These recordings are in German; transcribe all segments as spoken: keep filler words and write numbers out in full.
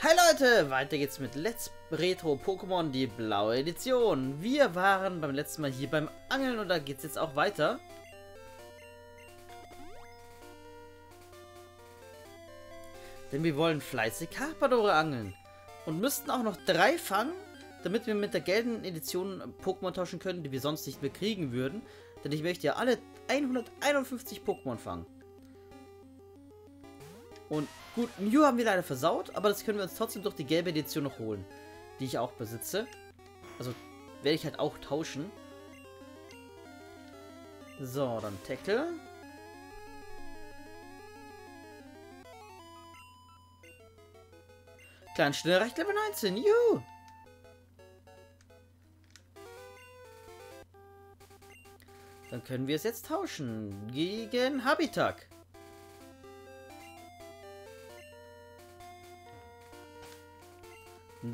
Hi Leute, weiter geht's mit Let's Retro Pokémon, die blaue Edition. Wir waren beim letzten Mal hier beim Angeln und da geht's jetzt auch weiter. Denn wir wollen fleißig Karpadore angeln und müssten auch noch drei fangen, damit wir mit der gelben Edition Pokémon tauschen können, die wir sonst nicht mehr kriegen würden. Denn ich möchte ja alle hunderteinundfünfzig Pokémon fangen. Und gut, Mew haben wir leider versaut, aber das können wir uns trotzdem durch die gelbe Edition noch holen, die ich auch besitze. Also werde ich halt auch tauschen. So, dann Tackle. Klein schnell recht Level neunzehn, juhu! Dann können wir es jetzt tauschen gegen Habitat.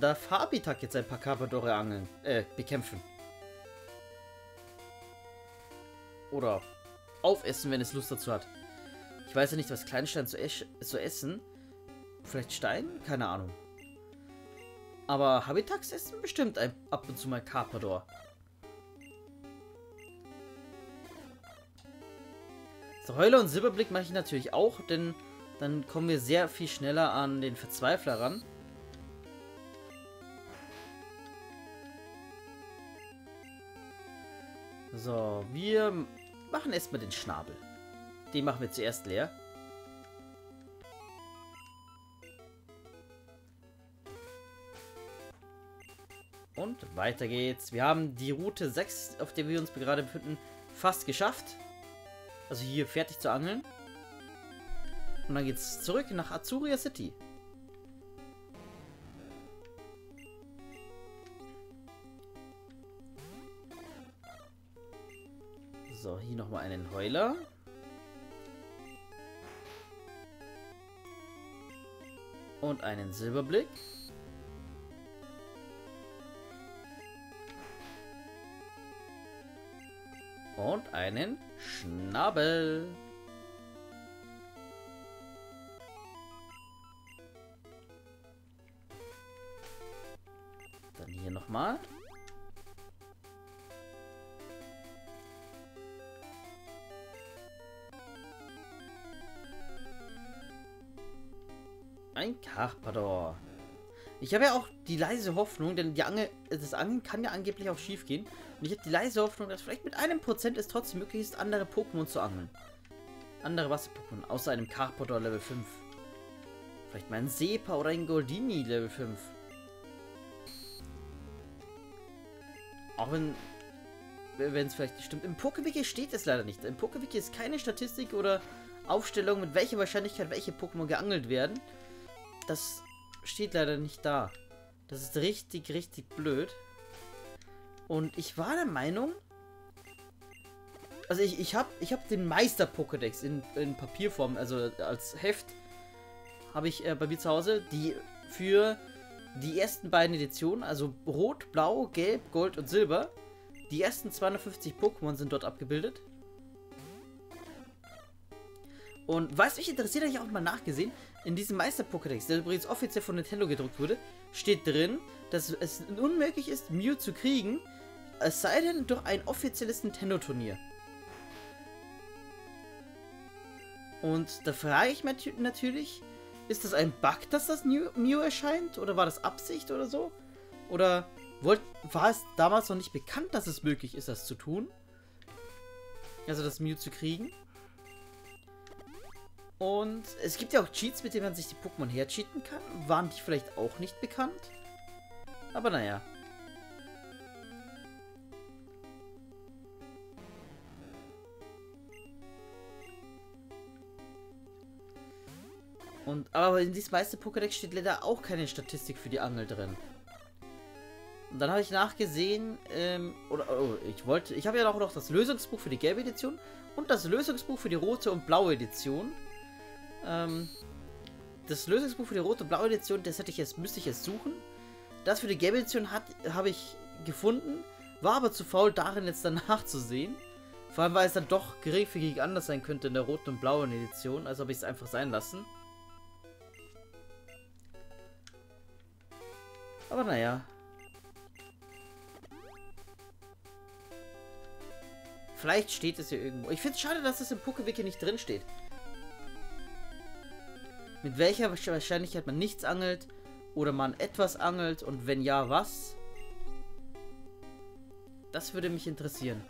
Darf Habitat jetzt ein paar Karpadore angeln, äh, bekämpfen. Oder aufessen, wenn es Lust dazu hat. Ich weiß ja nicht, was Kleinstein zu, es zu essen. Vielleicht Stein? Keine Ahnung. Aber Habitat essen bestimmt ein, ab und zu mal Karpador. So, Heule und Silberblick mache ich natürlich auch, denn dann kommen wir sehr viel schneller an den Verzweifler ran. So, wir machen erstmal den Schnabel. Den machen wir zuerst leer. Und weiter geht's. Wir haben die Route sechs, auf der wir uns gerade befinden, fast geschafft. Also hier fertig zu angeln. Und dann geht's zurück nach Azuria City. So, hier nochmal einen Heuler. Und einen Silberblick. Und einen Schnabel. Dann hier nochmal. Ein Karpador. Ich habe ja auch die leise Hoffnung, denn die Angel, das Angeln kann ja angeblich auch schief gehen. Und ich habe die leise Hoffnung, dass vielleicht mit einem Prozent es trotzdem möglich ist, andere Pokémon zu angeln. Andere Wasser-Pokémon, außer einem Karpador Level fünf. Vielleicht mal ein Sepa oder ein Goldini Level fünf. Auch wenn wenn es vielleicht nicht stimmt. Im Poké-Wiki steht es leider nicht. Im Poké-Wiki ist keine Statistik oder Aufstellung, mit welcher Wahrscheinlichkeit welche Pokémon geangelt werden. Das steht leider nicht da. Das ist richtig, richtig blöd. Und ich war der Meinung... Also ich, ich habe ich hab den Meister-Pokédex in, in Papierform, also als Heft, habe ich äh, bei mir zu Hause, die für die ersten beiden Editionen, also Rot, Blau, Gelb, Gold und Silber, die ersten zweihundertfünfzig Pokémon sind dort abgebildet. Und was mich interessiert, habe ich auch mal nachgesehen, in diesem Meister-Pokédex, der übrigens offiziell von Nintendo gedruckt wurde, steht drin, dass es unmöglich ist, Mew zu kriegen, es sei denn durch ein offizielles Nintendo-Turnier. Und da frage ich mich natürlich, ist das ein Bug, dass das Mew erscheint? Oder war das Absicht oder so? Oder wollt, war es damals noch nicht bekannt, dass es möglich ist, das zu tun? Also das Mew zu kriegen? Und es gibt ja auch Cheats, mit denen man sich die Pokémon hercheaten kann. Waren die vielleicht auch nicht bekannt? Aber naja. Und, aber in diesem meiste Pokédex steht leider auch keine Statistik für die Angel drin. Und dann habe ich nachgesehen, ähm, oder, oh, ich wollte, ich habe ja auch noch das Lösungsbuch für die gelbe Edition und das Lösungsbuch für die rote und blaue Edition. Das Lösungsbuch für die rote und blaue Edition, das hätte ich jetzt, müsste ich jetzt suchen. Das für die gelbe Edition habe ich gefunden, war aber zu faul, darin jetzt danach zu sehen. Vor allem, weil es dann doch geringfügig anders sein könnte in der roten und blauen Edition, also habe ich es einfach sein lassen. Aber naja. Vielleicht steht es hier irgendwo. Ich finde es schade, dass es im Poké-Wiki nicht drin steht. Mit welcher Wahrscheinlichkeit man nichts angelt oder man etwas angelt und wenn ja, was? Das würde mich interessieren.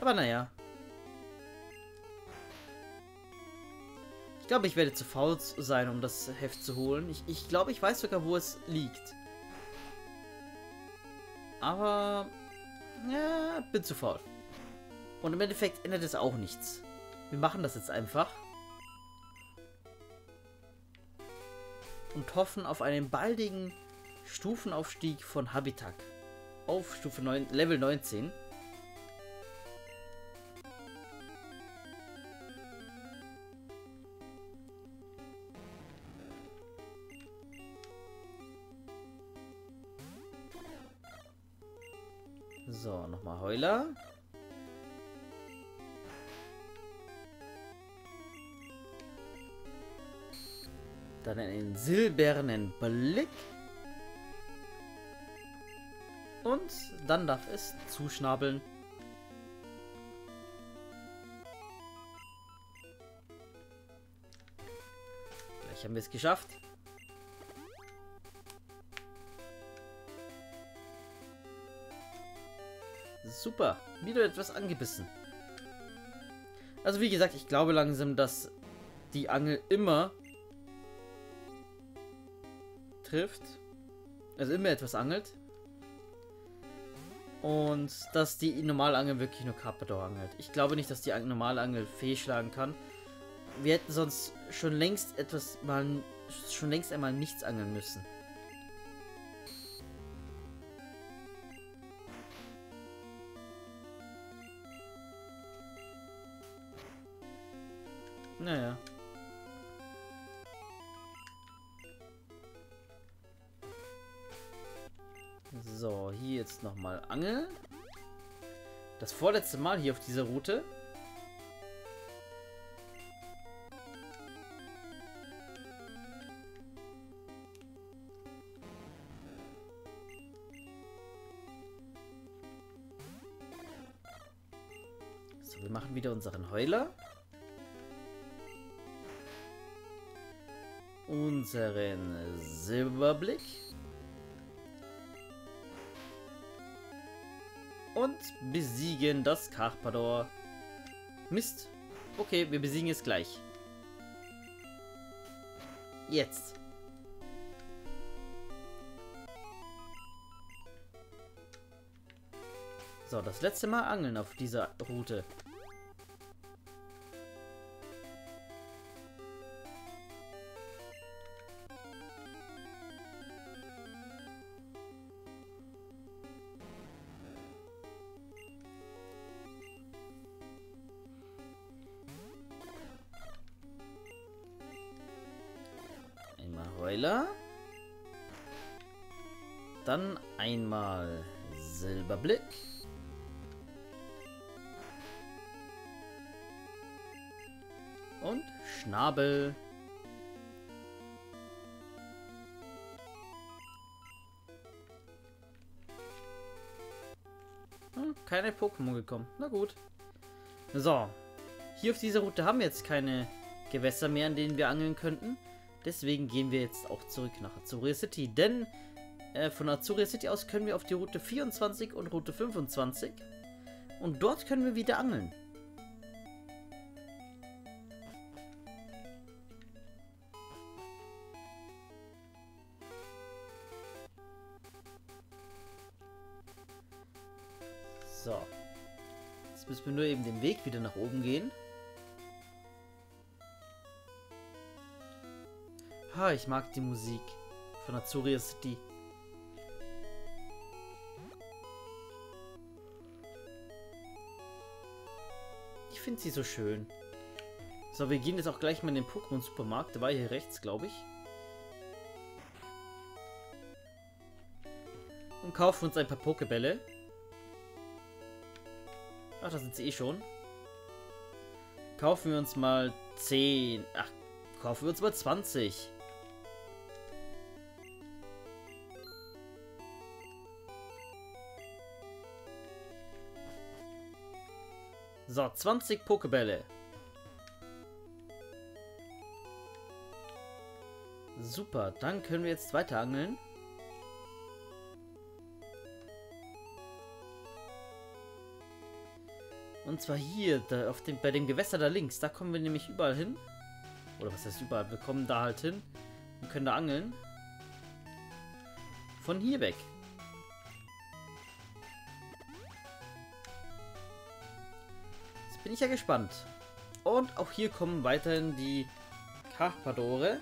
Aber naja. Ich glaube, ich werde zu faul sein, um das Heft zu holen. Ich, ich glaube, ich weiß sogar, wo es liegt. Aber... ja, bin zu faul. Und im Endeffekt ändert es auch nichts. Wir machen das jetzt einfach. Und hoffen auf einen baldigen Stufenaufstieg von Habitat. Auf Stufe neun, Level neunzehn. So, nochmal Heuler. Dann einen silbernen Blick. Und dann darf es zuschnabeln. Gleich haben wir es geschafft. Super, wieder etwas angebissen. Also wie gesagt, ich glaube langsam, dass die Angel immer trifft. Also immer etwas angelt. Und dass die normale Angel wirklich nur Karpador angelt. Ich glaube nicht, dass die normale Angel fehlschlagen kann. Wir hätten sonst schon längst etwas mal schon längst einmal nichts angeln müssen. Naja. So, hier jetzt nochmal Angel. Das vorletzte Mal hier auf dieser Route. So, wir machen wieder unseren Heuler. Unseren Silberblick. Und besiegen das Karpador. Mist. Okay, wir besiegen es gleich. Jetzt. So, das letzte Mal angeln auf dieser Route. Dann einmal Silberblick. Und Schnabel. Hm, keine Pokémon gekommen. Na gut. So. Hier auf dieser Route haben wir jetzt keine Gewässer mehr, an denen wir angeln könnten. Deswegen gehen wir jetzt auch zurück nach Azuria City, denn äh, von Azuria City aus können wir auf die Route vierundzwanzig und Route fünfundzwanzig und dort können wir wieder angeln. So, jetzt müssen wir nur eben den Weg wieder nach oben gehen. Ah, ich mag die Musik von Azuria City. Ich finde sie so schön. So, wir gehen jetzt auch gleich mal in den Pokémon-Supermarkt. Der war hier rechts, glaube ich. Und kaufen uns ein paar Pokébälle. Ach, da sind sie eh schon. Kaufen wir uns mal zehn. Ach, kaufen wir uns mal zwanzig. So, zwanzig Pokébälle. Super, dann können wir jetzt weiter angeln. Und zwar hier, da auf dem, bei dem Gewässer da links. Da kommen wir nämlich überall hin. Oder was heißt überall? Wir kommen da halt hin und können da angeln. Von hier weg. Jetzt bin ich ja gespannt. Und auch hier kommen weiterhin die Karpadore.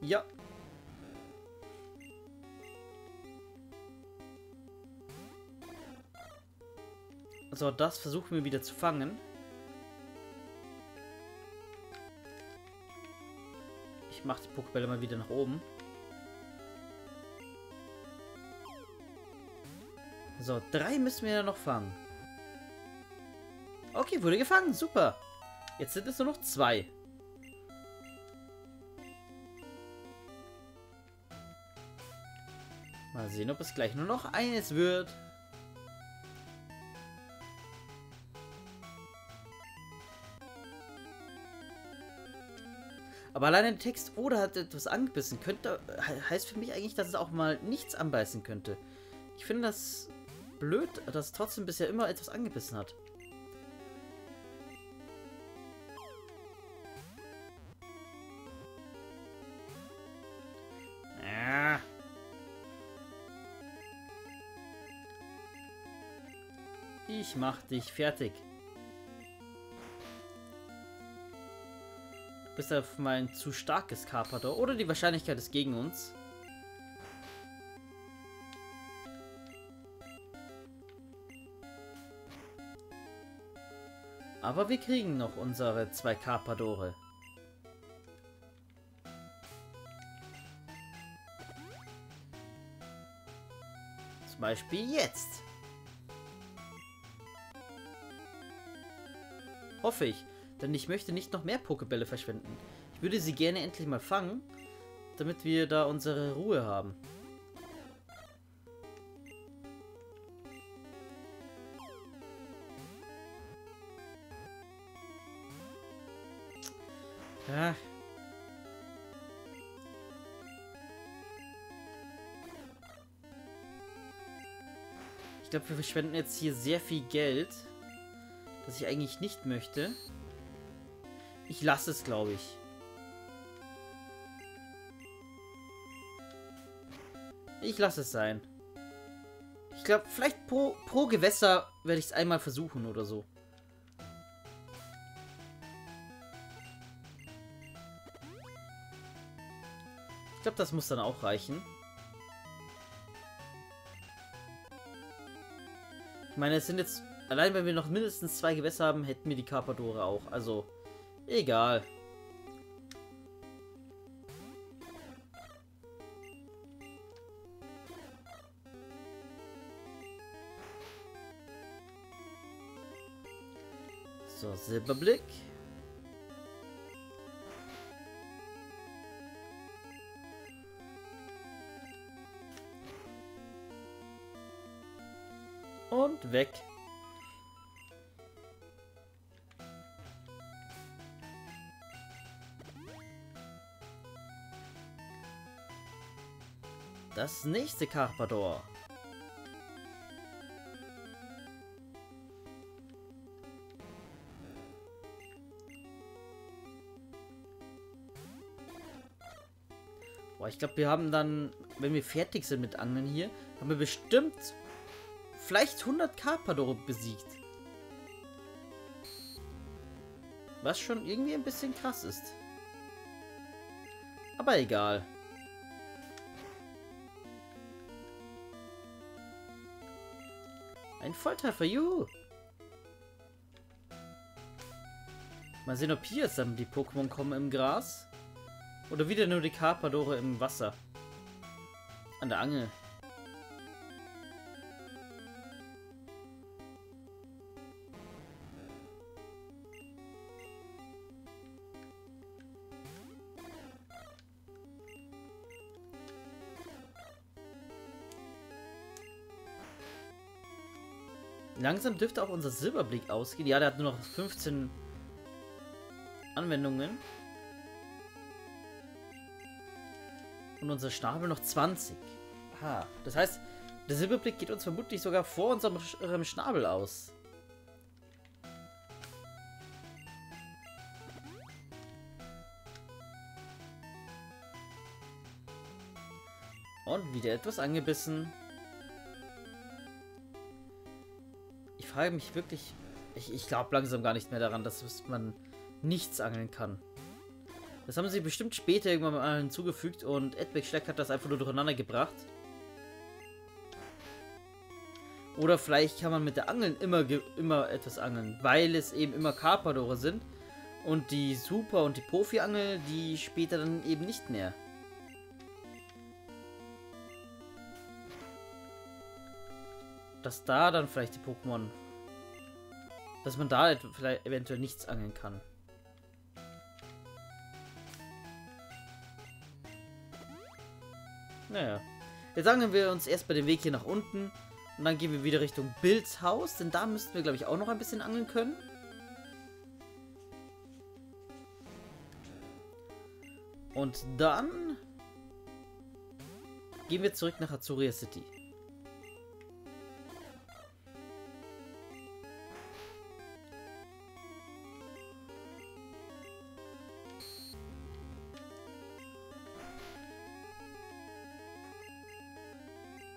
Ja. So, das versuchen wir wieder zu fangen. Ich mache die Pokébälle mal wieder nach oben. So, drei müssen wir ja noch fangen. Okay, wurde gefangen. Super. Jetzt sind es nur noch zwei. Mal sehen, ob es gleich nur noch eines wird. Aber alleine der Text oder hat etwas angebissen könnte, heißt für mich eigentlich, dass es auch mal nichts anbeißen könnte. Ich finde das blöd, dass trotzdem bisher immer etwas angebissen hat. Ich mach dich fertig. Du bist auf mein zu starkes Karpador. Oder die Wahrscheinlichkeit ist gegen uns. Aber wir kriegen noch unsere zwei Karpadore. Zum Beispiel jetzt. Hoffe ich, denn ich möchte nicht noch mehr Pokébälle verschwenden. Ich würde sie gerne endlich mal fangen, damit wir da unsere Ruhe haben. Ah. Ich glaube, wir verschwenden jetzt hier sehr viel Geld. Was ich eigentlich nicht möchte. Ich lasse es, glaube ich. Ich lasse es sein. Ich glaube, vielleicht pro, pro Gewässer werde ich es einmal versuchen oder so. Ich glaube, das muss dann auch reichen. Ich meine, es sind jetzt... Allein, wenn wir noch mindestens zwei Gewässer haben, hätten wir die Karpadore auch. Also, egal. So, Silberblick. Und weg. Das nächste Karpador. Boah, ich glaube, wir haben dann, wenn wir fertig sind mit Angeln hier, haben wir bestimmt vielleicht hundert Karpador besiegt. Was schon irgendwie ein bisschen krass ist. Aber egal. Ein Volltreffer, juhu! Mal sehen, ob hier jetzt dann die Pokémon kommen im Gras. Oder wieder nur die Karpadore im Wasser. An der Angel. Langsam dürfte auch unser Silberblick ausgehen. Ja, der hat nur noch fünfzehn Anwendungen. Und unser Schnabel noch zwanzig. Aha. Das heißt, der Silberblick geht uns vermutlich sogar vor unserem Sch äh, Schnabel aus. Und wieder etwas angebissen. Ich frage mich wirklich... Ich, ich glaube langsam gar nicht mehr daran, dass man nichts angeln kann. Das haben sie bestimmt später irgendwann mal hinzugefügt und Edwig Schleck hat das einfach nur durcheinander gebracht. Oder vielleicht kann man mit der Angeln immer, immer etwas angeln, weil es eben immer Karpadore sind und die Super- und die Profi-Angel, die später dann eben nicht mehr. Dass da dann vielleicht die Pokémon, dass man da vielleicht eventuell nichts angeln kann. Naja. Jetzt angeln wir uns erst bei dem Weg hier nach unten. Und dann gehen wir wieder Richtung Bills Haus. Denn da müssten wir, glaube ich, auch noch ein bisschen angeln können. Und dann... gehen wir zurück nach Azuria City.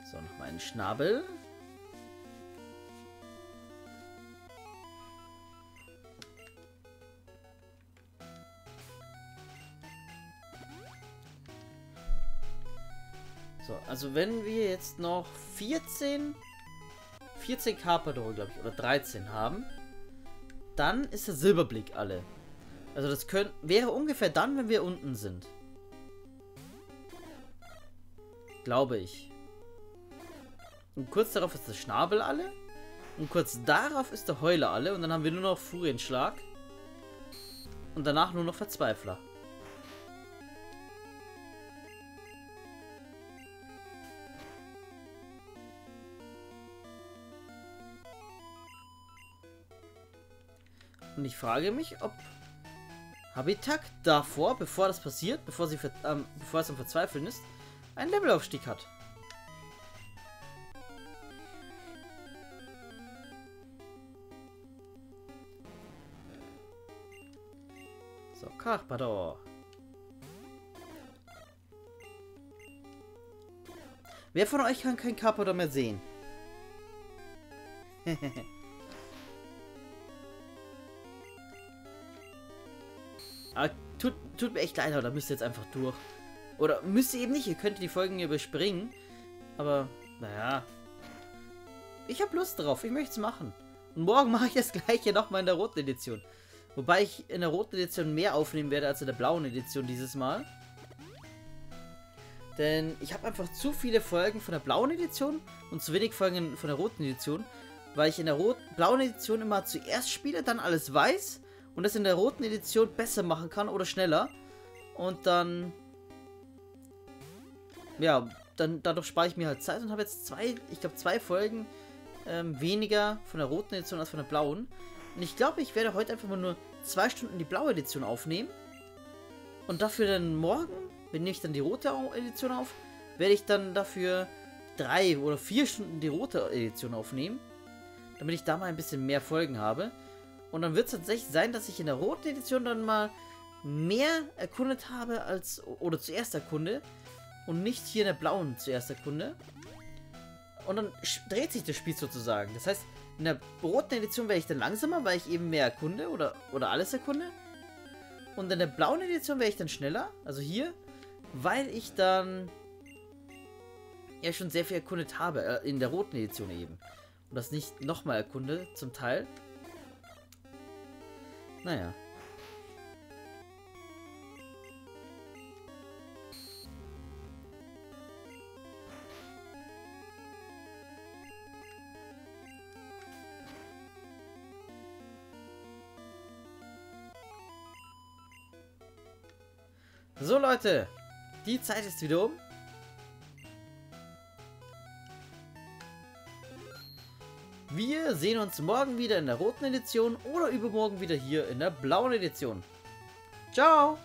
So, nochmal einen Schnabel. So, also wenn wir jetzt noch vierzehn, vierzehn Karpador, glaube ich, oder dreizehn haben, dann ist der Silberblick alle. Also das können, wäre ungefähr dann, wenn wir unten sind. Glaube ich. Und kurz darauf ist der Schnabel alle. Und kurz darauf ist der Heuler alle. Und dann haben wir nur noch Furienschlag. Und danach nur noch Verzweifler. Und ich frage mich, ob Habitat davor, bevor das passiert, bevor, sie, ähm, bevor es am Verzweifeln ist, einen Levelaufstieg hat. So, Karpador. Wer von euch kann kein Karpador mehr sehen? Aber tut, tut mir echt leid, aber da müsst ihr jetzt einfach durch. Oder müsst ihr eben nicht, ihr könnt die Folgen überspringen. Aber, naja. Ich habe Lust drauf, ich möchte es machen. Und morgen mache ich das gleiche nochmal in der roten Edition. Wobei ich in der roten Edition mehr aufnehmen werde als in der blauen Edition dieses Mal. Denn ich habe einfach zu viele Folgen von der blauen Edition und zu wenig Folgen von der roten Edition. Weil ich in der roten, blauen Edition immer zuerst spiele, dann alles weiß und das in der roten Edition besser machen kann oder schneller. Und dann... ja, dann dadurch spare ich mir halt Zeit und habe jetzt zwei, ich glaube zwei Folgen ähm, weniger von der roten Edition als von der blauen. Und ich glaube, ich werde heute einfach mal nur zwei Stunden die blaue Edition aufnehmen. Und dafür dann morgen, wenn ich dann die rote Edition auf, werde ich dann dafür drei oder vier Stunden die rote Edition aufnehmen. Damit ich da mal ein bisschen mehr Folgen habe. Und dann wird es tatsächlich sein, dass ich in der roten Edition dann mal mehr erkundet habe als, oder zuerst erkunde. Und nicht hier in der blauen zuerst erkunde. Und dann dreht sich das Spiel sozusagen. Das heißt... in der roten Edition werde ich dann langsamer, weil ich eben mehr erkunde oder, oder alles erkunde. Und in der blauen Edition werde ich dann schneller, also hier, weil ich dann ja schon sehr viel erkundet habe, äh, in der roten Edition eben. Und das nicht nochmal erkunde, zum Teil. Naja. So Leute, die Zeit ist wieder um. Wir sehen uns morgen wieder in der roten Edition oder übermorgen wieder hier in der blauen Edition. Ciao!